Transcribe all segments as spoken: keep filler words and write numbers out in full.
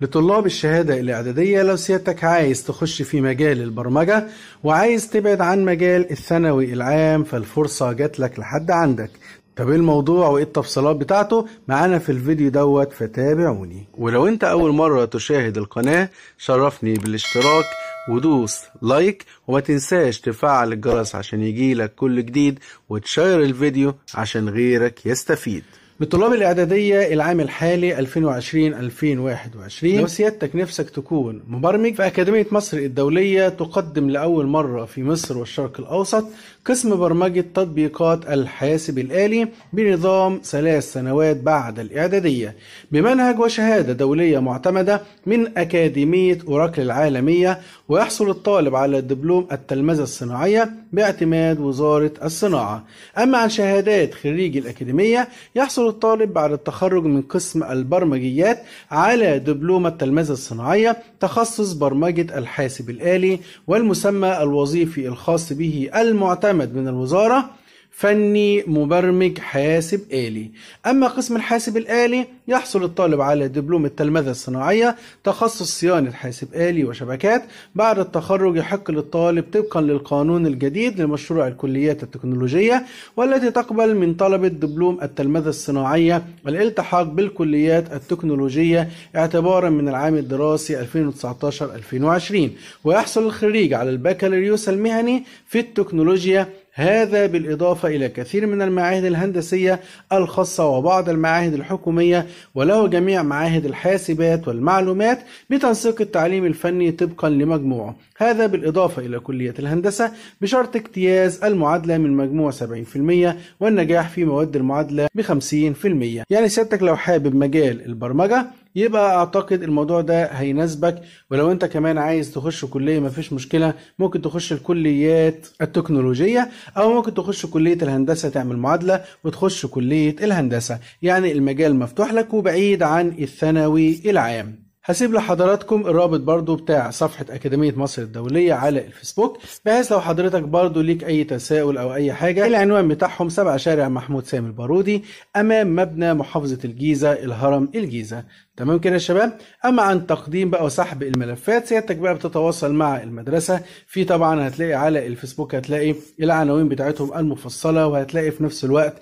لطلاب الشهادة الإعدادية، لو سيادتك عايز تخش في مجال البرمجة وعايز تبعد عن مجال الثانوي العام، فالفرصة جات لك لحد عندك. طب ايه الموضوع وايه التفصيلات بتاعته؟ معانا في الفيديو دوت، فتابعوني. ولو انت اول مرة تشاهد القناة، شرفني بالاشتراك ودوس لايك، وما تنساش تفعل الجرس عشان يجيلك كل جديد، وتشير الفيديو عشان غيرك يستفيد. بالطلاب الإعدادية العام الحالي ألفين وعشرين ألفين وواحد وعشرين، لو سيادتك نفسك تكون مبرمج، فأكاديمية مصر الدولية تقدم لأول مرة في مصر والشرق الأوسط قسم برمجة تطبيقات الحاسب الآلي بنظام ثلاث سنوات بعد الإعدادية، بمنهج وشهادة دولية معتمدة من أكاديمية أوراكل العالمية، ويحصل الطالب على دبلوم التلمذة الصناعية باعتماد وزارة الصناعة. أما عن شهادات خريج الأكاديمية، يحصل الطالب بعد التخرج من قسم البرمجيات على دبلوم التلمذة الصناعية تخصص برمجة الحاسب الآلي، والمسمى الوظيفي الخاص به المعتمد من الوزارة فني مبرمج حاسب آلي. أما قسم الحاسب الآلي، يحصل الطالب على دبلوم التلمذة الصناعية تخصص صيانة حاسب آلي وشبكات. بعد التخرج يحق للطالب طبقا للقانون الجديد لمشروع الكليات التكنولوجية، والتي تقبل من طلبة دبلوم التلمذة الصناعية الالتحاق بالكليات التكنولوجية اعتبارا من العام الدراسي ألفين وتسعتاشر ألفين وعشرين، ويحصل الخريج على البكالوريوس المهني في التكنولوجيا، هذا بالإضافة إلى كثير من المعاهد الهندسية الخاصة وبعض المعاهد الحكومية، وله جميع معاهد الحاسبات والمعلومات بتنسيق التعليم الفني طبقا لمجموعه، هذا بالإضافة إلى كلية الهندسة بشرط اجتياز المعادلة من مجموع سبعين بالمية والنجاح في مواد المعادلة ب خمسين بالمية. يعني سيادتك لو حابب مجال البرمجة يبقى اعتقد الموضوع ده هيناسبك، ولو انت كمان عايز تخش كليه مفيش مشكله، ممكن تخش الكليات التكنولوجيه، او ممكن تخش كليه الهندسه تعمل معادله وتخش كليه الهندسه، يعني المجال مفتوح لك وبعيد عن الثانوي العام. هسيب لحضراتكم الرابط برضو بتاع صفحة أكاديمية مصر الدولية على الفيسبوك، بحيث لو حضرتك برضو ليك أي تساؤل أو أي حاجة. العنوان بتاعهم سبعة شارع محمود سامي البارودي، أمام مبنى محافظة الجيزة الهرم الجيزة. تمام كده يا شباب؟ أما عن تقديم بقى وسحب الملفات، سيادتك بقى بتتواصل مع المدرسة، في طبعا هتلاقي على الفيسبوك هتلاقي العناوين بتاعتهم المفصلة، وهتلاقي في نفس الوقت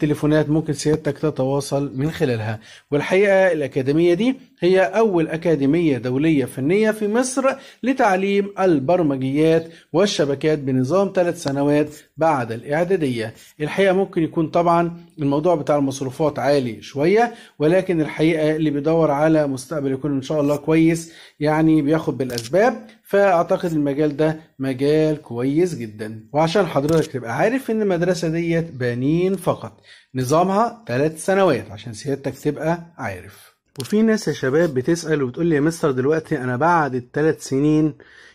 تليفونات ممكن سيادتك تتواصل من خلالها. والحقيقة الأكاديمية دي هي أول أكاديمية دولية فنية في مصر لتعليم البرمجيات والشبكات بنظام ثلاث سنوات بعد الإعدادية. الحقيقة ممكن يكون طبعا الموضوع بتاع المصروفات عالي شوية، ولكن الحقيقة اللي بيدور على مستقبل يكون إن شاء الله كويس يعني بياخد بالأسباب، فأعتقد المجال ده مجال كويس جدا. وعشان حضرتك تبقى عارف إن المدرسة ديت بنين فقط، نظامها ثلاث سنوات عشان سيادتك تبقى عارف. وفي ناس يا شباب بتسأل وبتقول لي يا مستر دلوقتي أنا بعد الثلاث سنين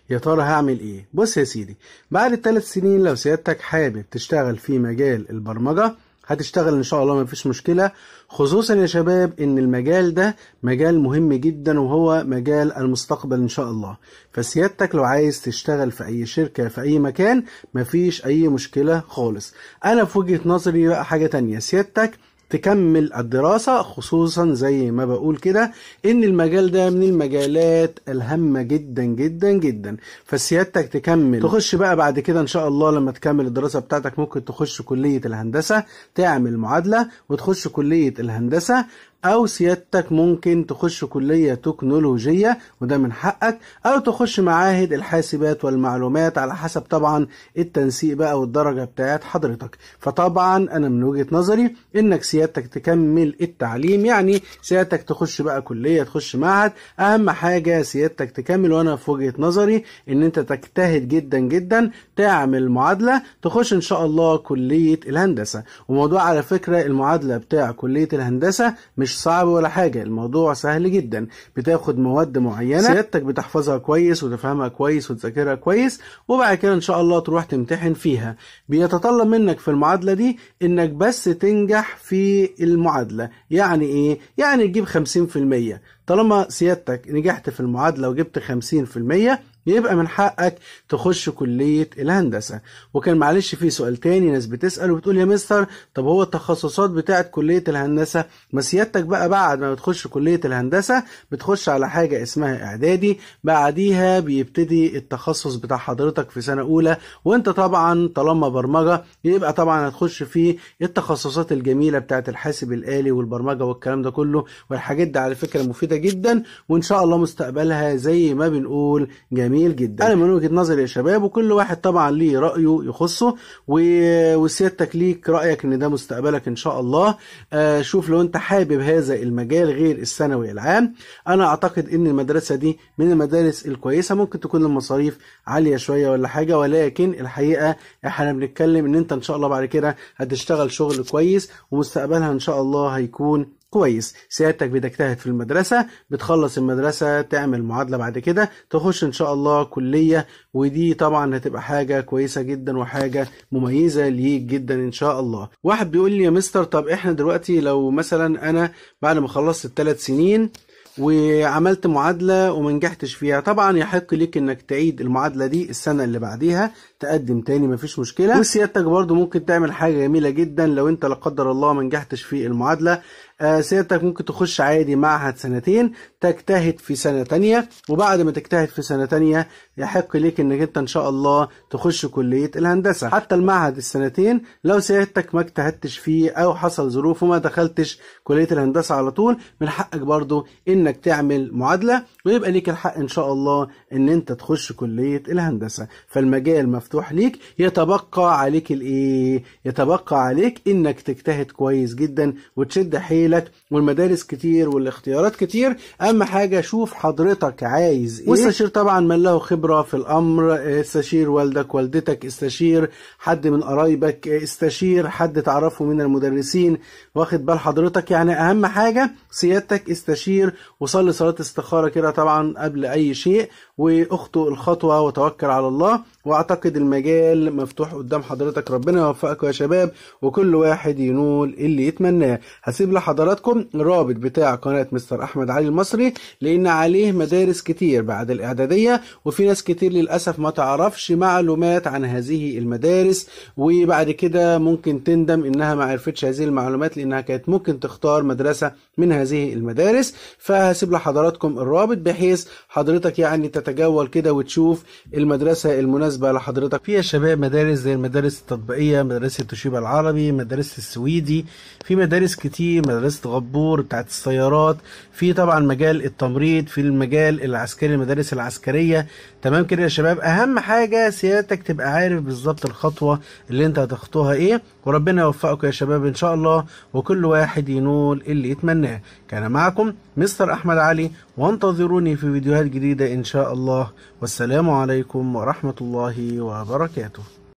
يا ترى هعمل إيه؟ بص يا سيدي، بعد الثلاث سنين لو سيادتك حابب تشتغل في مجال البرمجة هتشتغل ان شاء الله مفيش مشكلة، خصوصا يا شباب ان المجال ده مجال مهم جدا وهو مجال المستقبل ان شاء الله. فسيادتك لو عايز تشتغل في اي شركة في اي مكان مفيش اي مشكلة خالص. انا في وجهة نظري بقى حاجة تانية، سيادتك تكمل الدراسة، خصوصا زي ما بقول كده ان المجال ده من المجالات الهامة جدا جدا جدا، فسيادتك تكمل تخش بقى بعد كده ان شاء الله لما تكمل الدراسة بتاعتك ممكن تخش كلية الهندسة تعمل معادلة وتخش كلية الهندسة، او سيادتك ممكن تخش كلية تكنولوجية وده من حقك، او تخش معاهد الحاسبات والمعلومات على حسب طبعا التنسيق بقى والدرجة بتاعت حضرتك. فطبعا انا من وجهة نظري انك سيادتك تكمل التعليم، يعني سيادتك تخش بقى كلية تخش معهد، اهم حاجة سيادتك تكمل. وانا في وجهة نظري ان انت تجتهد جدا جدا تعمل معادلة تخش ان شاء الله كلية الهندسة. وموضوع على فكرة المعادلة بتاع كلية الهندسة مش مش صعب ولا حاجة، الموضوع سهل جدا، بتاخد مواد معينة سيادتك بتحفظها كويس وتفهمها كويس وتذاكرها كويس، وبعد كده ان شاء الله تروح تمتحن فيها. بيتطلب منك في المعادلة دي انك بس تنجح في المعادلة، يعني ايه؟ يعني تجيب خمسين بالمية. طالما سيادتك نجحت في المعادلة وجبت خمسين في المية يبقى من حقك تخش كلية الهندسة. وكان معلش في سؤال تاني ناس بتسأل وبتقول يا مستر طب هو التخصصات بتاعت كلية الهندسة؟ ما سيادتك بقى بعد ما بتخش كلية الهندسة بتخش على حاجة اسمها اعدادي، بعديها بيبتدي التخصص بتاع حضرتك في سنة اولى، وانت طبعا طالما برمجة يبقى طبعا هتخش في التخصصات الجميلة بتاعت الحاسب الآلي والبرمجة والكلام ده كله، والحاجات دي على فكرة مفيدة جدا وان شاء الله مستقبلها زي ما بنقول جميل جدا. انا من وجهه نظري يا شباب، وكل واحد طبعا ليه رايه يخصه، وسيادتك ليك رايك ان ده مستقبلك ان شاء الله. آه شوف لو انت حابب هذا المجال غير الثانوي العام، انا اعتقد ان المدرسه دي من المدارس الكويسه، ممكن تكون المصاريف عاليه شويه ولا حاجه، ولكن الحقيقه احنا بنتكلم ان انت ان شاء الله بعد كده هتشتغل شغل كويس ومستقبلها ان شاء الله هيكون كويس. سيادتك بتجتهد في المدرسة، بتخلص المدرسة تعمل معادلة، بعد كده تخش ان شاء الله كلية، ودي طبعا هتبقى حاجة كويسة جدا وحاجة مميزة ليك جدا ان شاء الله. واحد بيقول لي يا مستر طب احنا دلوقتي لو مثلا انا بعد ما خلصت الثلاث سنين وعملت معادلة وما نجحتش فيها، طبعا يحق ليك انك تعيد المعادلة دي السنة اللي بعديها، تقدم تاني مفيش مشكلة. وسيادتك برضو ممكن تعمل حاجة جميلة جدا لو انت لا قدر الله ما نجحتش في المعادلة، سيادتك ممكن تخش عادي معهد سنتين، تجتهد في سنة تانية، وبعد ما تجتهد في سنة تانية يحق ليك انك انت ان شاء الله تخش كلية الهندسة. حتى المعهد السنتين لو سيادتك ما اجتهدتش فيه او حصل ظروف وما دخلتش كلية الهندسة على طول، من حقك برضو انك تعمل معادلة، ويبقى ليك الحق ان شاء الله ان انت تخش كلية الهندسة. فالمجال مفتوح ليك، يتبقى عليك الايه؟ يتبقى عليك انك تجتهد كويس جدا وتشد حيل، والمدارس كتير والاختيارات كتير، اهم حاجه شوف حضرتك عايز ايه، واستشير طبعا من له خبره في الامر، استشير والدك والدتك، استشير حد من قرايبك، استشير حد تعرفه من المدرسين، واخد بال حضرتك؟ يعني اهم حاجه سيادتك استشير، وصلي صلاه استخاره كده طبعا قبل اي شيء، واخطو الخطوه وتوكل على الله، واعتقد المجال مفتوح قدام حضرتك. ربنا يوفقكم يا شباب، وكل واحد ينول اللي يتمناه. هسيب لحضرتك حضراتكم الرابط بتاع قناة مستر أحمد علي المصري، لأن عليه مدارس كتير بعد الإعدادية، وفي ناس كتير للأسف ما تعرفش معلومات عن هذه المدارس، وبعد كده ممكن تندم إنها ما عرفتش هذه المعلومات، لأنها كانت ممكن تختار مدرسة من هذه المدارس. فهسيب لحضراتكم الرابط بحيث حضرتك يعني تتجول كده وتشوف المدرسة المناسبة لحضرتك. فيها شباب مدارس زي المدارس التطبيقية، مدرسة توشيبا العربي، مدرسة السويدي، في مدارس كتير، مدرسة مدرسة غبور بتاعت السيارات، في طبعا مجال التمريض، في المجال العسكري المدارس العسكرية. تمام كده يا شباب، اهم حاجة سيادتك تبقى عارف بالظبط الخطوة اللي انت هتخطوها ايه، وربنا يوفقكم يا شباب ان شاء الله، وكل واحد ينول اللي يتمناه. كان معكم مستر أحمد علي، وانتظروني في فيديوهات جديدة ان شاء الله، والسلام عليكم ورحمة الله وبركاته.